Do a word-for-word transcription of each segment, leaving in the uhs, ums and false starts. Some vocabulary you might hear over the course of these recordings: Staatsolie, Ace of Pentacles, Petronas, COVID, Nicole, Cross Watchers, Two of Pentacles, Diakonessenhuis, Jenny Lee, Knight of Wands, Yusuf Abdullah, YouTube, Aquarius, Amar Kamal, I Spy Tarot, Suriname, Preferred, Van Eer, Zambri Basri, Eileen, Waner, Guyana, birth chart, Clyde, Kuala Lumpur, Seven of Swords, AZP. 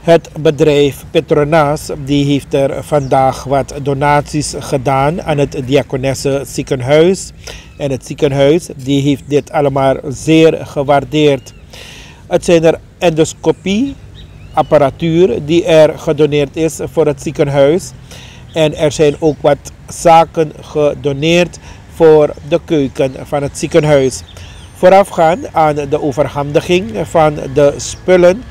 Het bedrijf Petronas die heeft er vandaag wat donaties gedaan aan het Diakonessenhuis. En het ziekenhuis die heeft dit allemaal zeer gewaardeerd. Het zijn er endoscopie, apparatuur die er gedoneerd is voor het ziekenhuis. En er zijn ook wat zaken gedoneerd voor de keuken van het ziekenhuis. Voorafgaand aan de overhandiging van de spullen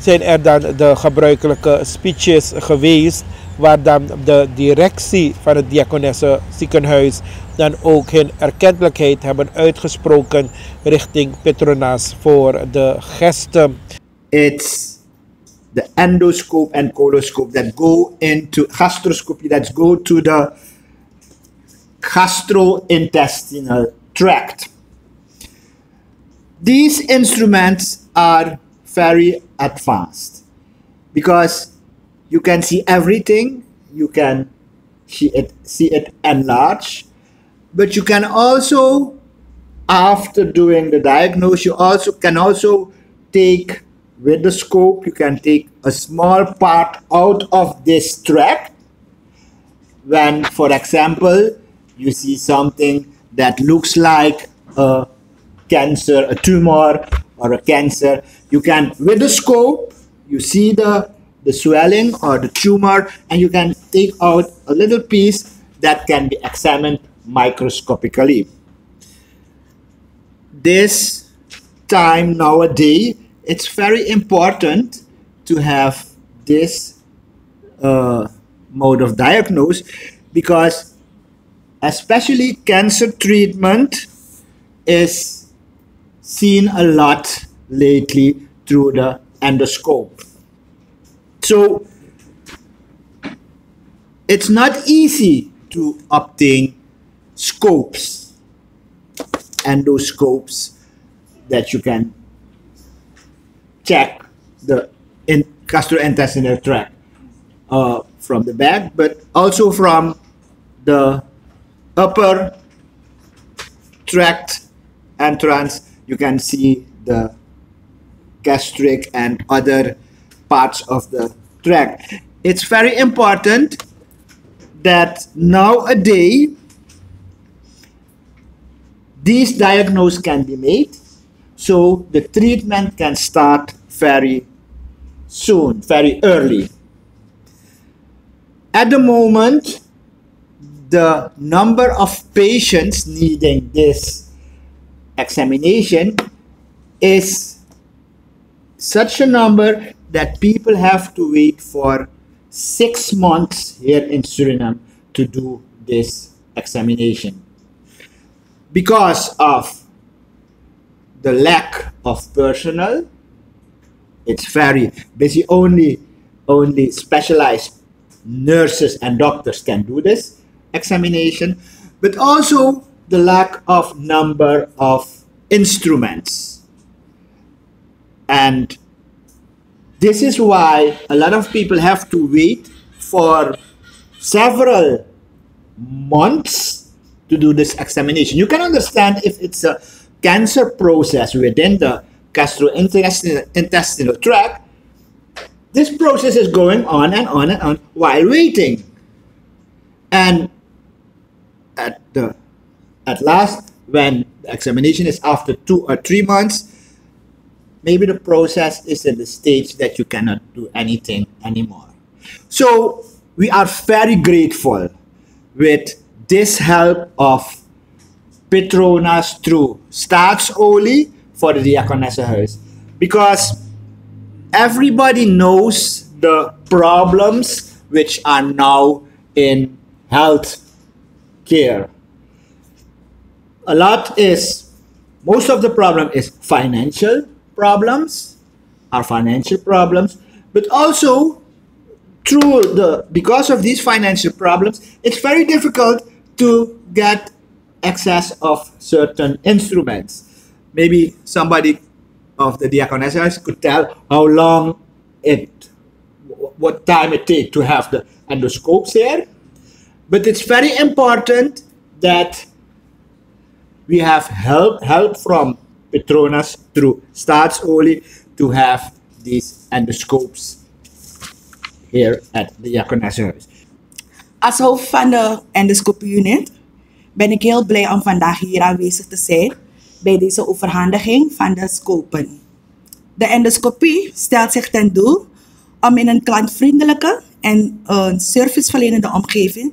zijn er dan de gebruikelijke speeches geweest, waar dan de directie van het Diakonessenziekenhuis dan ook hun erkentelijkheid hebben uitgesproken richting Petronas voor de gesten. It's the endoscope and coloscope that go into gastroscopy that go to the gastrointestinal tract. These instruments are very advanced because you can see everything, you can see it, see it enlarged, but you can also, after doing the diagnosis, you also can also take with the scope, you can take a small part out of this tract when, for example, you see something that looks like a cancer, a tumor, or a cancer. You can, with the scope, you see the, the swelling or the tumor, and you can take out a little piece that can be examined microscopically. This time nowadays, it's very important to have this uh, mode of diagnosis because especially cancer treatment is seen a lot lately through the endoscope. So it's not easy to obtain scopes, endoscopes that you can check the in gastrointestinal tract uh, from the back, but also from the upper tract entrance. You can see the gastric and other parts of the tract. It's very important that nowadays these diagnoses can be made so the treatment can start very soon, very early. At the moment, the number of patients needing this examination is such a number that people have to wait for six months here in Suriname to do this examination because of the lack of personnel. It's very busy. Only, only specialized nurses and doctors can do this examination, but also the lack of number of instruments. And this is why a lot of people have to wait for several months to do this examination. You can understand if it's a cancer process within the gastrointestinal tract, this process is going on and on and on while waiting. And at the At last, when the examination is after two or three months, maybe the process is at the stage that you cannot do anything anymore. So we are very grateful with this help of Petronas through Staatsolie for the Diakonessenhuis, because everybody knows the problems which are now in health care. A lot is, most of the problem is financial problems, our financial problems, but also through the, because of these financial problems, it's very difficult to get access of certain instruments. Maybe somebody of the Diakonessenhuis could tell how long it, what time it takes to have the endoscopes here. But it's very important that we have help, help from Petronas through Staatsolie to have these endoscopes here at the Diakonessenhuis. Als hoofd van de endoscopie unit ben ik heel blij om vandaag hier aanwezig te zijn bij deze overhandiging van de scopen. De endoscopie stelt zich ten doel om in een klantvriendelijke en een serviceverlenende omgeving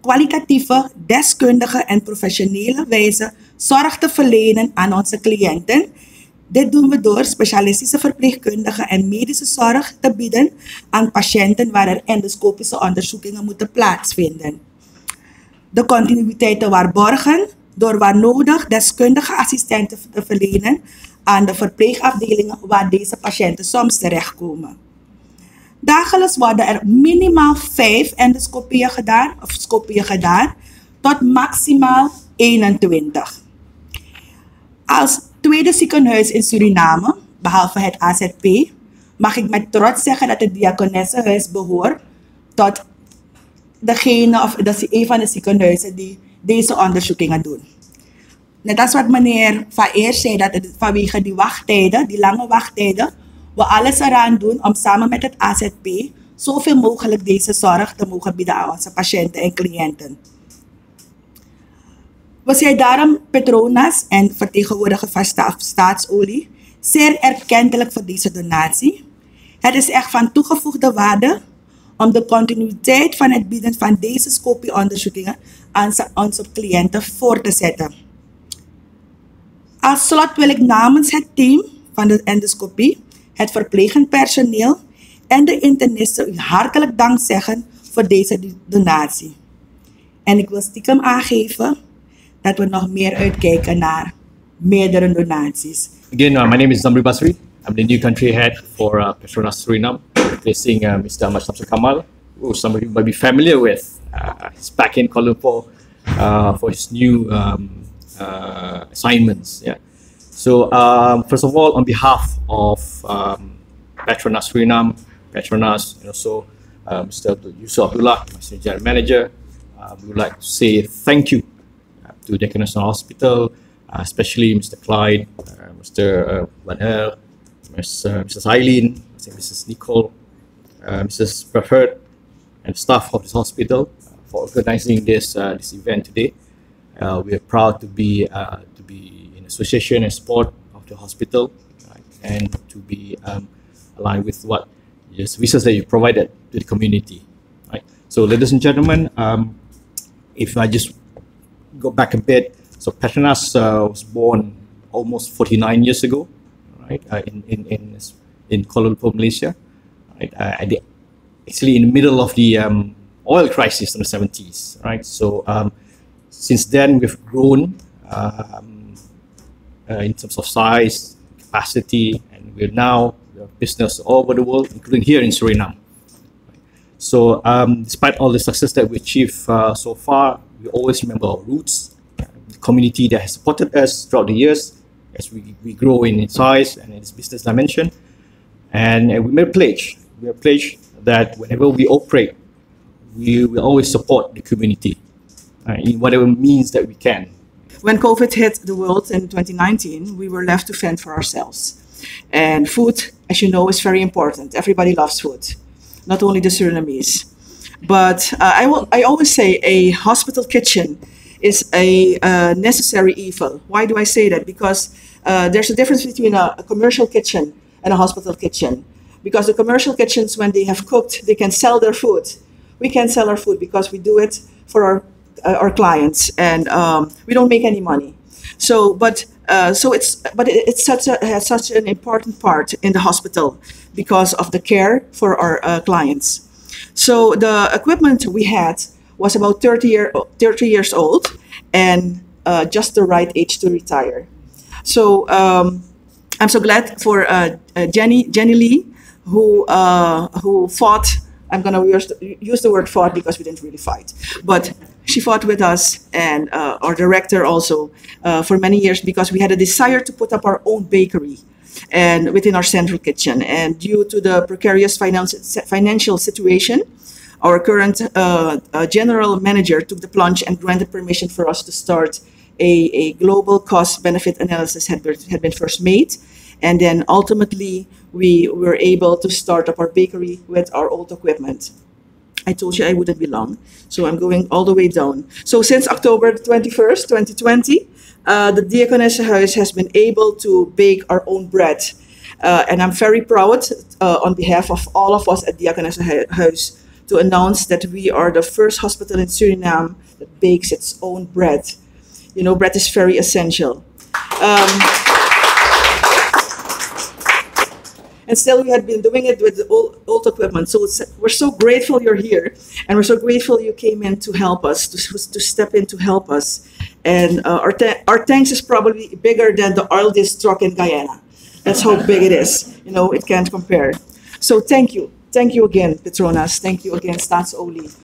kwalitatieve, deskundige en professionele wijze zorg te verlenen aan onze cliënten. Dit doen we door specialistische verpleegkundige en medische zorg te bieden aan patiënten waar er endoscopische onderzoekingen moeten plaatsvinden. De continuïteit te waarborgen door waar nodig deskundige assistenten te verlenen aan de verpleegafdelingen waar deze patiënten soms terechtkomen. Dagelijks worden er minimaal vijf endoscopieën gedaan, of scopieën gedaan, tot maximaal eenentwintig. Als tweede ziekenhuis in Suriname, behalve het A Z P, mag ik met trots zeggen dat het Diakonessenhuis behoort tot degene of dat is een van de ziekenhuizen die deze onderzoekingen doen. Net als wat meneer Van Eer zei, dat het vanwege die wachttijden, die lange wachttijden, we alles eraan doen om samen met het A Z P zoveel mogelijk deze zorg te mogen bieden aan onze patiënten en cliënten. We zijn daarom Petronas en vertegenwoordiger van Staatsolie zeer erkentelijk voor deze donatie. Het is echt van toegevoegde waarde om de continuïteit van het bieden van deze scopieonderzoekingen aan onze cliënten voor te zetten. Als slot wil ik namens het team van de endoscopie, het verplegend personeel en de internisten u hartelijk dank zeggen voor deze donatie. En ik wil stiekem aangeven dat we nog meer uitkijken naar meerdere donaties. Again, uh, my name is Zambri Basri. I'm the new country head for uh, Petronas Suriname, replacing uh, Mister Amar Kamal, who somebody might be familiar with. Uh, he's back in Kuala Lumpur uh, for his new um, uh, assignments. Yeah. So, um, first of all, on behalf of um, Petronas Suriname, Petronas, and also uh, Mister Yusuf Abdullah, Mister General Manager, uh, we would like to say thank you uh, to Diakonessenhuis Hospital, uh, especially Mister Clyde, uh, Mister Waner, Missus Eileen, Missus Nicole, uh, Missus Preferred, and staff of this hospital uh, for organizing this uh, this event today. Uh, we are proud to be uh, to be. Association and support of the hospital, right, and to be um, aligned with what the services that you provided to the community. Right. So, ladies and gentlemen, um, if I just go back a bit, so Petronas uh, was born almost forty-nine years ago, right, uh, in in in in Kuala Lumpur, Malaysia. Right, uh, the, actually in the middle of the um, oil crisis in the seventies. Right. So, um, since then we've grown. Um, Uh, in terms of size, capacity, and we're now we have business all over the world, including here in Suriname. So um, despite all the success that we achieved uh, so far, we always remember our roots, the community that has supported us throughout the years as we, we grow in size and in its business dimension. And, and we made a pledge. We made a pledge that whenever we operate, we will always support the community uh, in whatever means that we can. When COVID hit the world in twenty nineteen, we were left to fend for ourselves. And food, as you know, is very important. Everybody loves food, not only the Surinamese. But uh, I, will, I always say a hospital kitchen is a uh, necessary evil. Why do I say that? Because uh, there's a difference between a, a commercial kitchen and a hospital kitchen. Because the commercial kitchens, when they have cooked, they can sell their food. We can sell our food because we do it for our Uh, our clients, and um, we don't make any money. So, but uh, so it's but it, it's such a has such an important part in the hospital because of the care for our uh, clients. So the equipment we had was about thirty years old, and uh, just the right age to retire. So um, I'm so glad for uh, uh, Jenny Jenny Lee, who uh, who fought. I'm gonna use the, use the word fought because we didn't really fight, but she fought with us and uh, our director also uh, for many years because we had a desire to put up our own bakery and within our central kitchen. And due to the precarious finance, financial situation, our current uh, uh, general manager took the plunge and granted permission for us to start a, a global cost benefit analysis had been, had been first made. And then ultimately, we were able to start up our bakery with our old equipment. I told you I wouldn't be long, so I'm going all the way down. So since October twenty-first, twenty twenty, uh, the Diakonessenhuis has been able to bake our own bread. Uh, and I'm very proud uh, on behalf of all of us at Diakonessenhuis to announce that we are the first hospital in Suriname that bakes its own bread. You know, bread is very essential. Um, And still, we had been doing it with the old, old equipment. So it's, we're so grateful you're here. And we're so grateful you came in to help us, to, to step in to help us. And uh, our, our thanks is probably bigger than the oil disc truck in Guyana. That's how big it is. You know, it can't compare. So thank you. Thank you again, Petronas. Thank you again, Staatsolie.